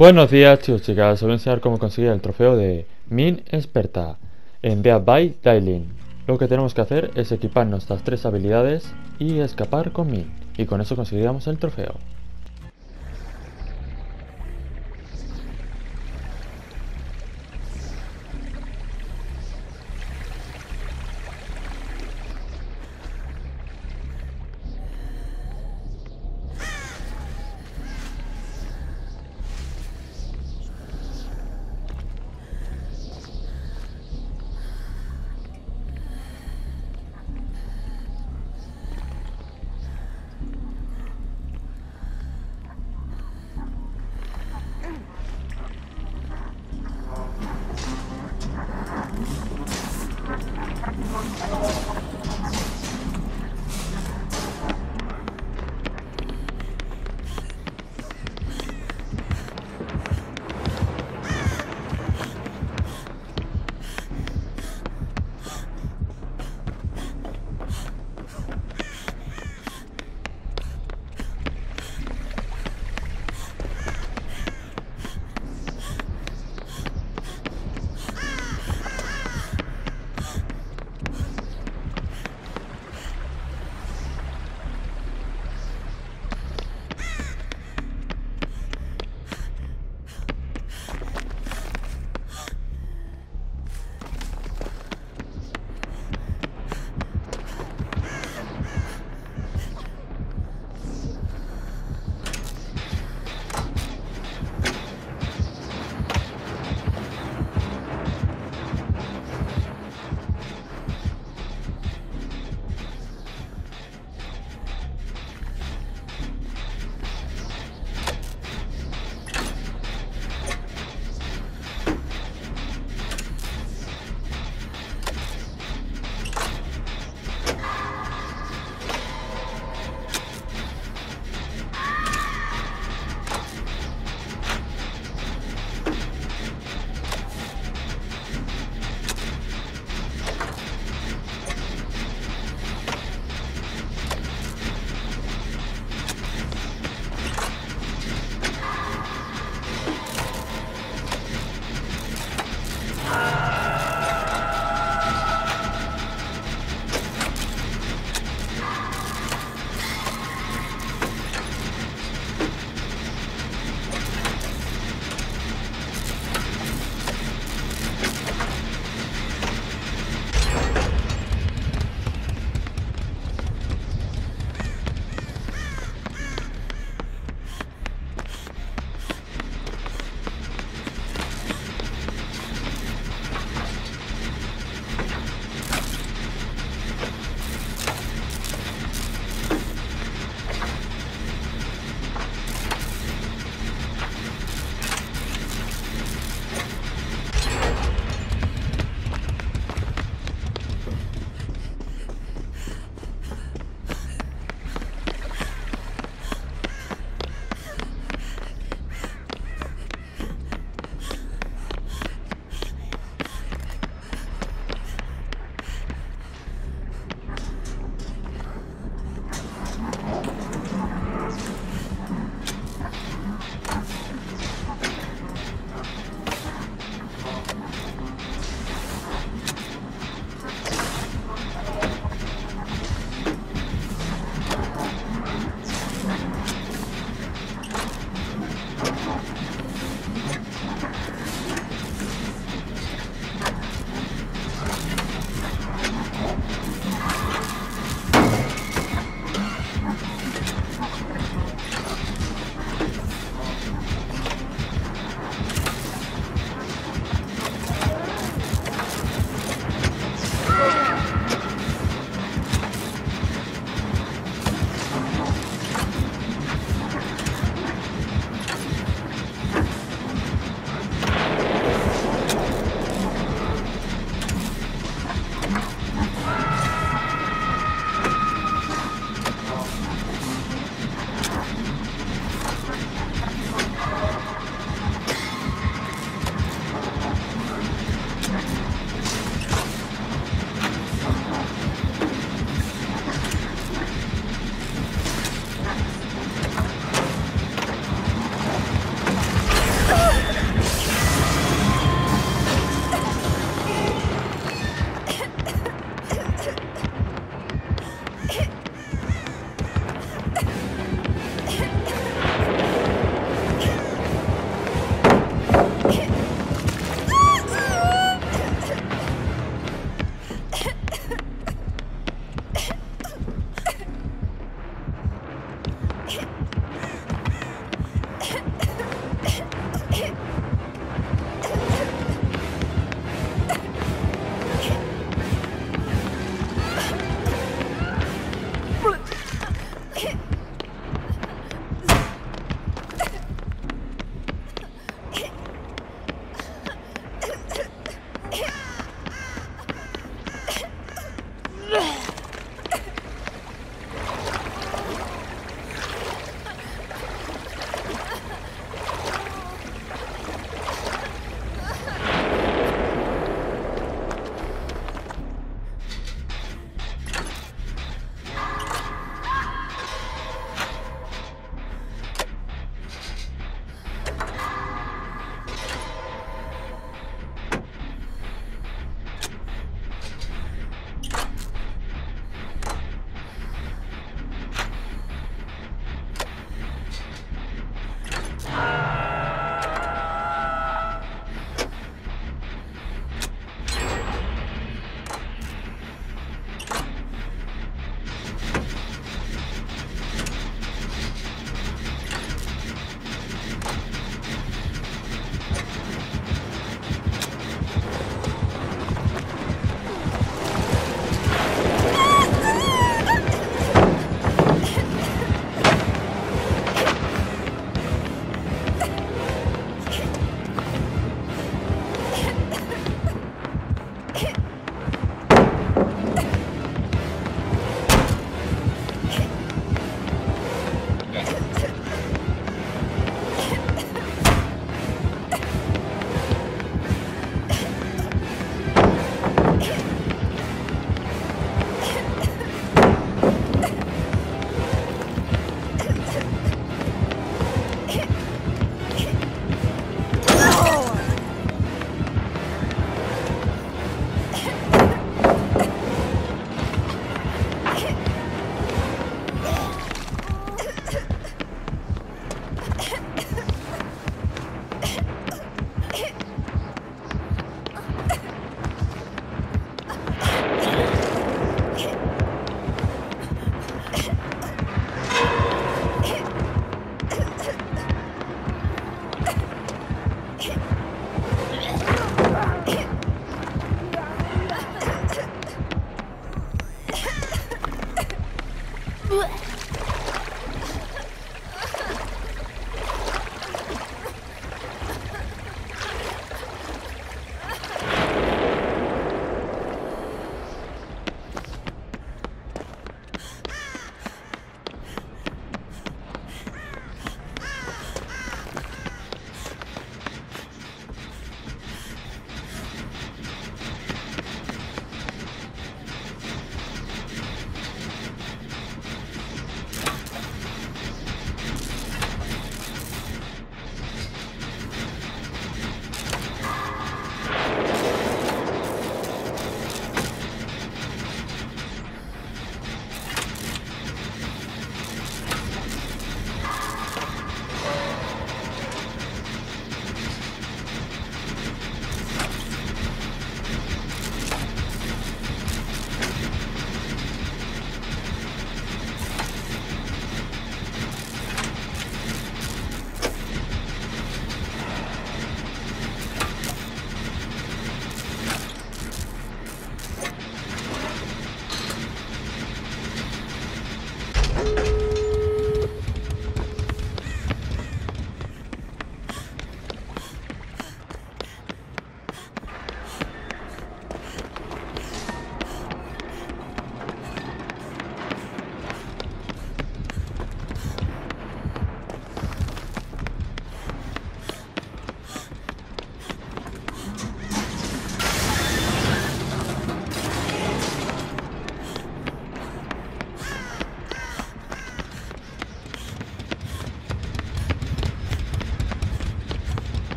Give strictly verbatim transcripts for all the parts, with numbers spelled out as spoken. Buenos días chicos, chicas, os voy a enseñar cómo conseguir el trofeo de Min Experta en Dead by Daylight. Lo que tenemos que hacer es equiparnos las tres habilidades y escapar con Min, y con eso conseguiremos el trofeo.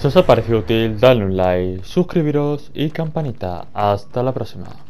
Si os ha parecido útil, dadle un like, suscribiros y campanita. Hasta la próxima.